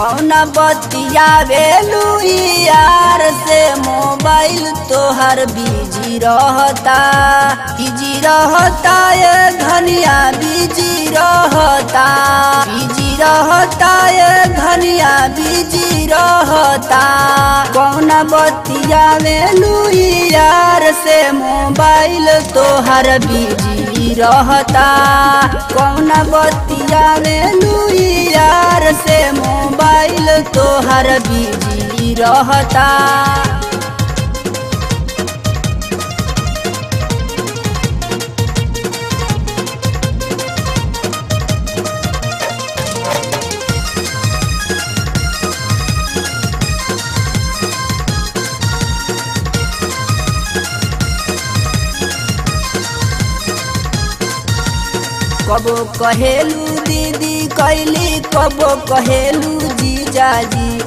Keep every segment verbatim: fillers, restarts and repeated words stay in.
कौन बतियावेलू यार से मोबाइल तोहर बिजी रहता बिजी रहता ये घनिया बिजी रहता बिजी रहता ये घनिया बिजी रहता। कौन बतियावेलू यार से मोबाइल तोहर बिजी रहता कौन बतियावेलू यार से मोबाइल तोहर बिजी रहता। कबो कहेलू दीदी कैली कबो कहेलू जीजाजी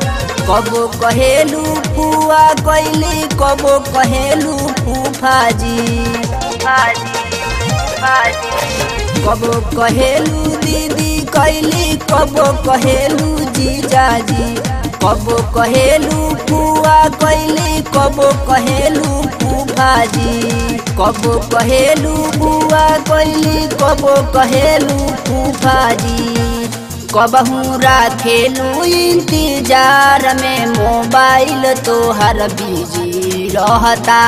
कबो कहेलू फुआ कैली कबो कहेलू फूफाजी कबो कहेलू दीदी कैली कबो कहेलू जीजाजी कबो कहेलू फुआ कैली कबो कहेलू फूफाजी कबो कहेलू बुआ कैली कबो कहेलू फूफाजी। कबहू राखेलू इंतजार में मोबाइल तोहर बिजी रहता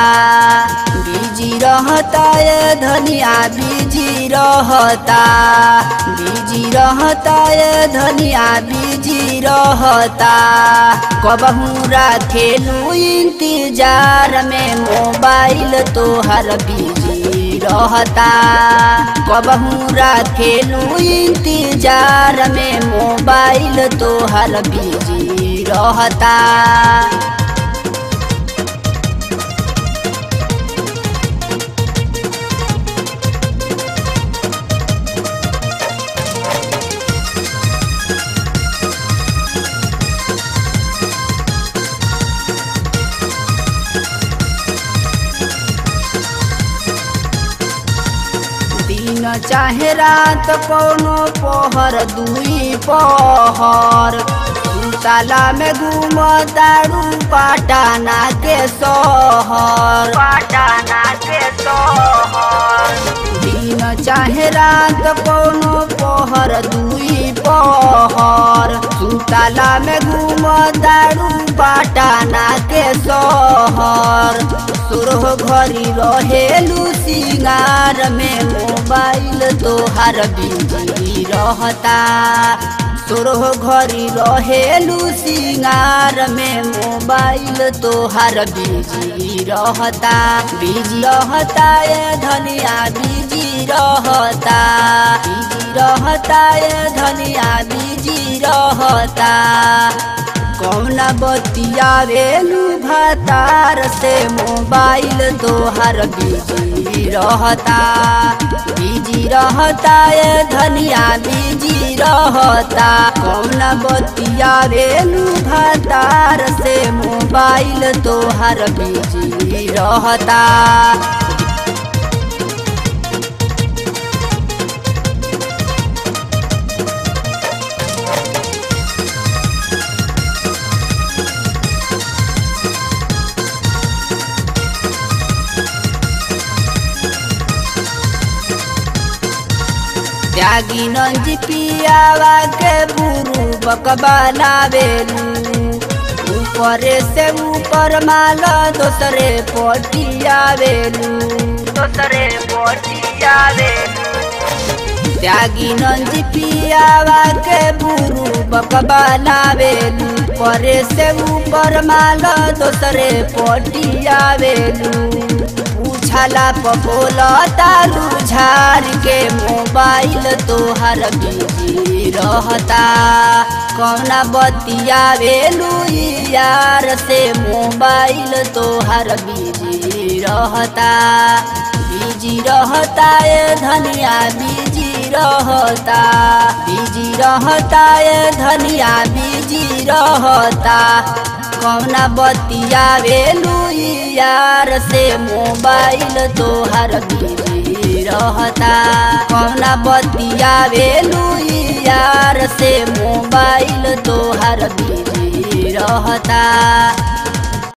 बिजी रहता ये धनिया बिजी रहता बिजी रहता ये धनिया बिजी रहता। कबहू राखेलू इंतजार में मोबाइल तोहर बिजी रहता कबहू राखेलू इंतजार में मोबाइल तोहर बिजी रहता। चाहे रात कोनो पहर दुई पहर सुताला में घूमतारू पटना के शहर पटना के शहर। दिन चाहे रात कोनो पहर दुई पहर सुताला में घूमतारू पटना के शहर सुरह घरी रहेलू सिंगार में मोबाइल तोहर बिजी रहता सुरह घरी रहेलू सिंगार में मोबाइल तोहर बिजी रहता बिजी रहता ये धनिया बिजी रहता बिजी रहता ये धनिया बिजी रहता। कौन बतियावेलू भतार से मोबाइल तोहर बिजी रहता बिजी रहता ये धनिया बिजी रहता। कौन बतियावेलू भतार से मोबाइल तोहर बिजी रहता। त्यागी नंजी पियावा के बुरू बक बनावेलू ऊपरे से ऊपर माला दोसरे पटियावेलू दोसरे पटियावेलू। त्यागी नंजी पियावा के बुरू बक बनावेलू ऊपरे से ऊपर माला दोसरे पटियावेलू छाला पपोला तारू झार के मोबाइल तोहर बिजी रहता कहना बतियावेलू यार से, मोबाइल तोहर बिजी रहता बिजी रहता ए धनिया बिजी रहता बिजी रहता ए धनिया बिजी रहता। कहना बतियावेलू यार से, मोबाइल तोहर बिजी रहता। कहना बतियावेलू यार से, मोबाइल तोहर बिजी रहता।